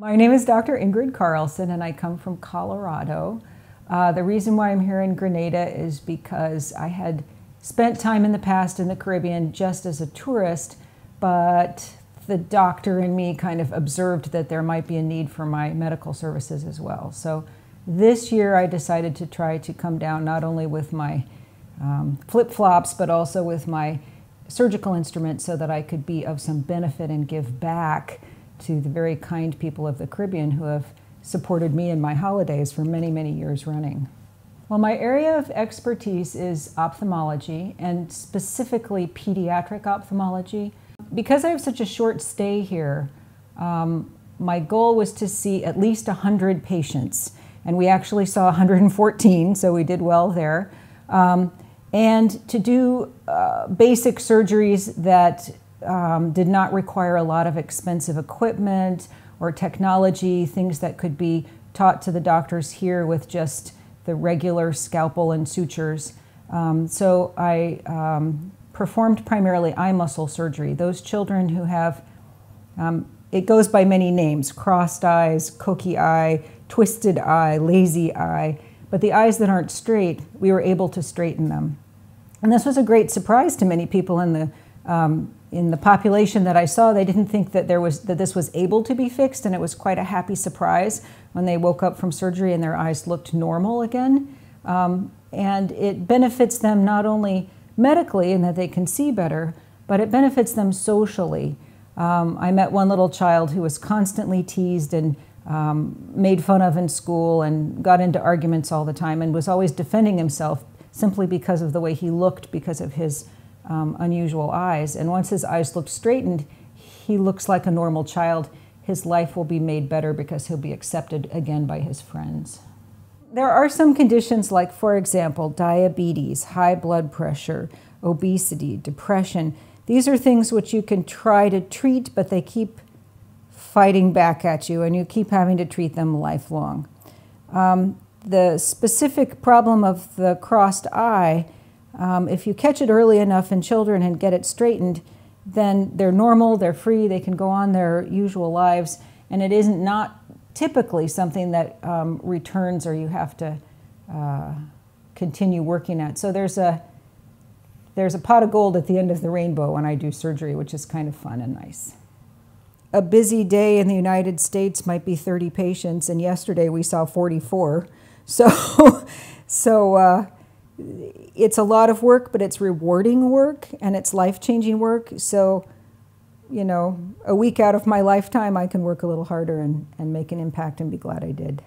My name is Dr. Ingrid Carlson and I come from Colorado. The reason why I'm here in Grenada is because I had spent time in the past in the Caribbean just as a tourist, but the doctor in me kind of observed that there might be a need for my medical services as well. So this year I decided to try to come down not only with my flip-flops but also with my surgical instrument so that I could be of some benefit and give back to the very kind people of the Caribbean who have supported me in my holidays for many, many years running. Well, my area of expertise is ophthalmology, and specifically pediatric ophthalmology. Because I have such a short stay here, my goal was to see at least 100 patients, and we actually saw 114, so we did well there. And to do basic surgeries that did not require a lot of expensive equipment or technology, things that could be taught to the doctors here with just the regular scalpel and sutures. So I performed primarily eye muscle surgery. Those children who have, it goes by many names, crossed eyes, cocky eye, twisted eye, lazy eye, but the eyes that aren't straight, we were able to straighten them. And this was a great surprise to many people in the population that I saw. They didn't think that this was able to be fixed, and it was quite a happy surprise when they woke up from surgery and their eyes looked normal again. And it benefits them not only medically in that they can see better, but it benefits them socially. I met one little child who was constantly teased and made fun of in school and got into arguments all the time and was always defending himself simply because of the way he looked, because of his unusual eyes. And once his eyes look straightened, he looks like a normal child. His life will be made better because he'll be accepted again by his friends. There are some conditions like, for example, diabetes, high blood pressure, obesity, depression. These are things which you can try to treat, but they keep fighting back at you and you keep having to treat them lifelong. The specific problem of the crossed eye, if you catch it early enough in children and get it straightened, then they're normal, they're free, they can go on their usual lives, and it isn't not typically something that returns or you have to continue working at. So there's a pot of gold at the end of the rainbow when I do surgery, which is kind of fun and nice. A busy day in the United States might be 30 patients, and yesterday we saw 44. It's a lot of work, but it's rewarding work and it's life-changing work. So, you know, a week out of my lifetime, I can work a little harder and make an impact and be glad I did.